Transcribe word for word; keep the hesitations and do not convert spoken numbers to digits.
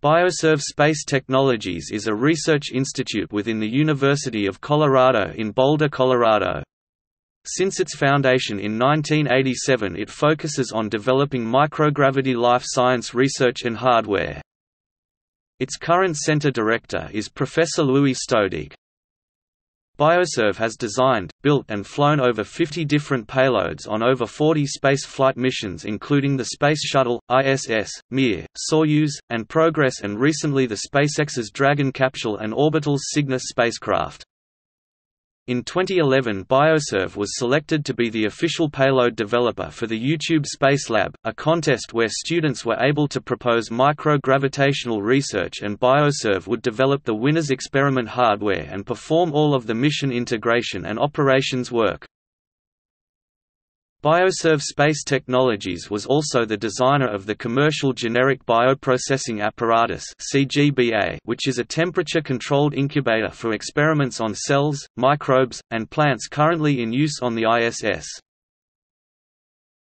BioServe Space Technologies is a research institute within the University of Colorado in Boulder, Colorado. Since its foundation in nineteen eighty-seven, it focuses on developing microgravity life science research and hardware. Its current center director is Professor Louis Stodieck. BioServe has designed, built and flown over fifty different payloads on over forty spaceflight missions including the Space Shuttle, I S S, M I R, Soyuz, and Progress, and recently the SpaceX's Dragon capsule and Orbital's Cygnus spacecraft. In twenty eleven, BioServe was selected to be the official payload developer for the YouTube Space Lab, a contest where students were able to propose micro-gravitational research, and BioServe would develop the winner's experiment hardware and perform all of the mission integration and operations work. BioServe Space Technologies was also the designer of the Commercial Generic Bioprocessing Apparatus (C G B A), which is a temperature-controlled incubator for experiments on cells, microbes, and plants currently in use on the I S S.